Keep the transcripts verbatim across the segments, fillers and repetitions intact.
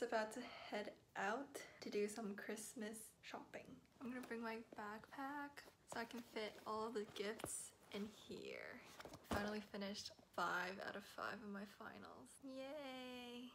just about to head out to do some Christmas shopping. I'm gonna bring my backpack so I can fit all the gifts in here. Finally finished five out of five of my finals. Yay!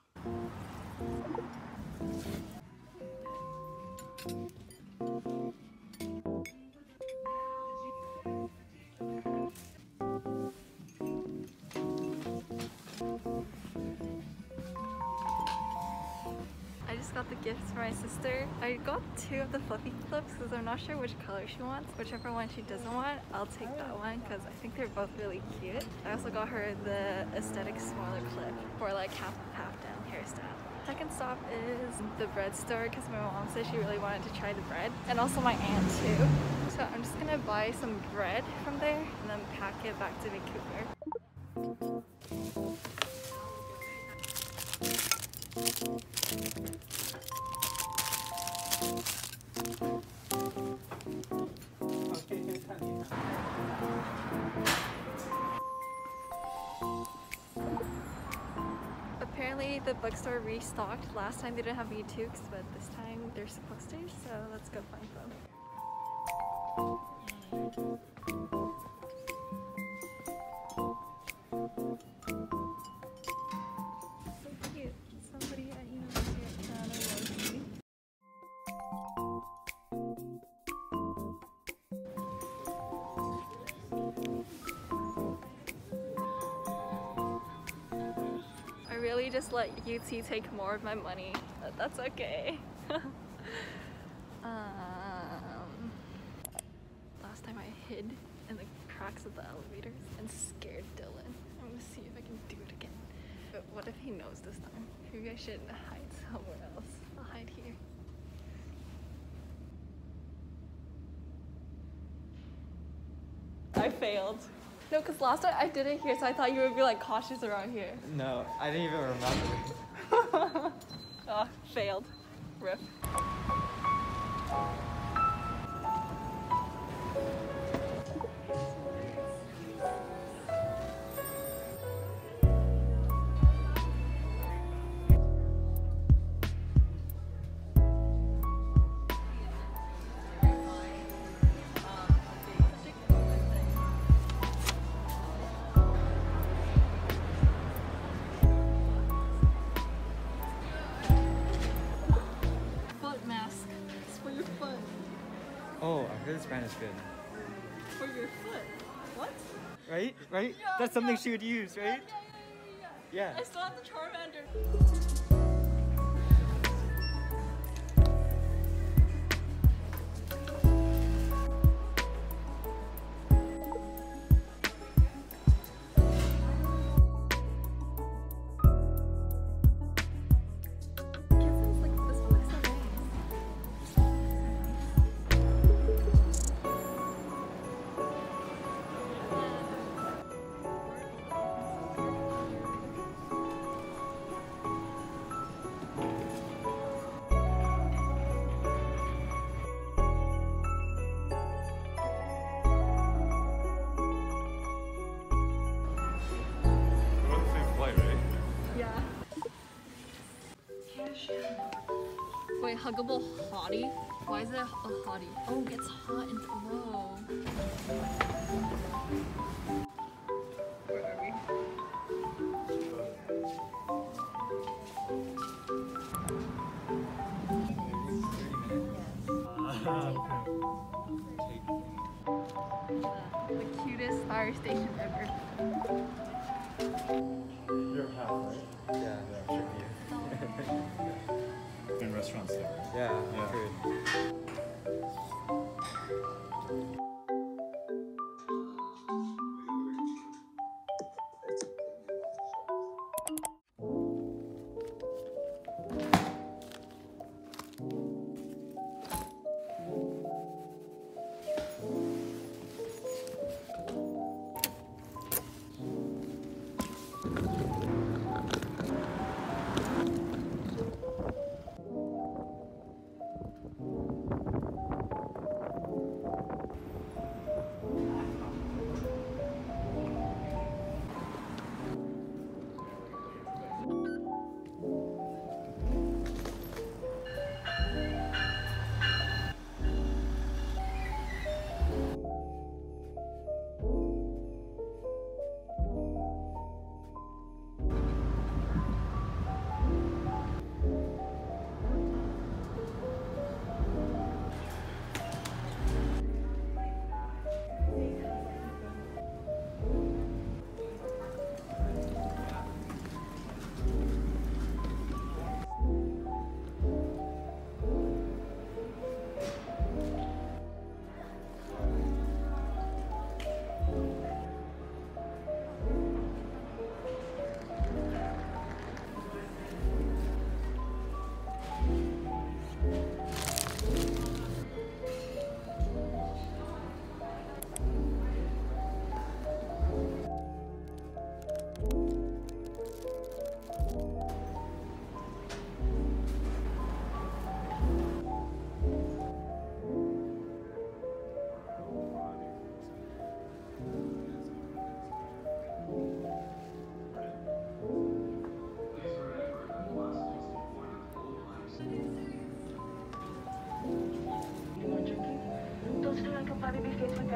I just got the gifts for my sister. I got two of the fluffy flips because I'm not sure which color she wants. Whichever one she doesn't want, I'll take that one because I think they're both really cute. I also got her the aesthetic smaller clip for like half half down hairstyle. Second stop is the bread store because my mom said she really wanted to try the bread, and also my aunt too. So I'm just gonna buy some bread from there and then pack it back to Vancouver. Apparently the bookstore restocked. Last time they didn't have U-Tukes, but this time they're supposed to, so let's go find them. So cute. Somebody at University of Toronto loves me. Really just let U T take more of my money, but that's okay. um, last time I hid in the cracks of the elevators and scared Dylan. I'm gonna see if I can do it again. But what if he knows this time? Maybe I should hide somewhere else. I'll hide here. I failed. No, because last time I did it here, so I thought you would be like cautious around here. No, I didn't even remember. Oh, failed. Rip. Oh, I heard this brand is good. For your foot? What? Right? Right? Yeah, that's something yeah. She would use, right? Yeah, yeah, yeah, yeah, yeah. Yeah. I still have the Charmander. Wait, huggable hottie? Why is it a hottie? Oh, it's hot and low. Where are we? Yes. The cutest fire station ever. You're half, right? Yeah, that should be it. In restaurants there. Yeah, yeah. Good.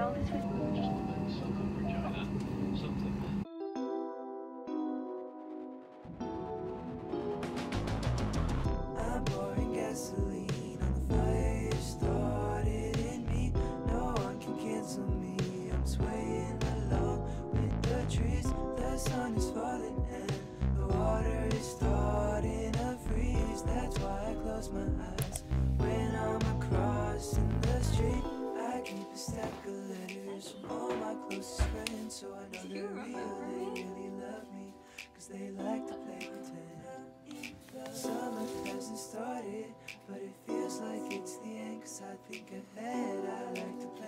know, this was my eyes when I'm across in the street. I keep a stack of letters from all my closest friends, so I know they're real. They really love me, cause they like to play pretend. Summer hasn't started, but it feels like it's the end, cause I think ahead. I like to play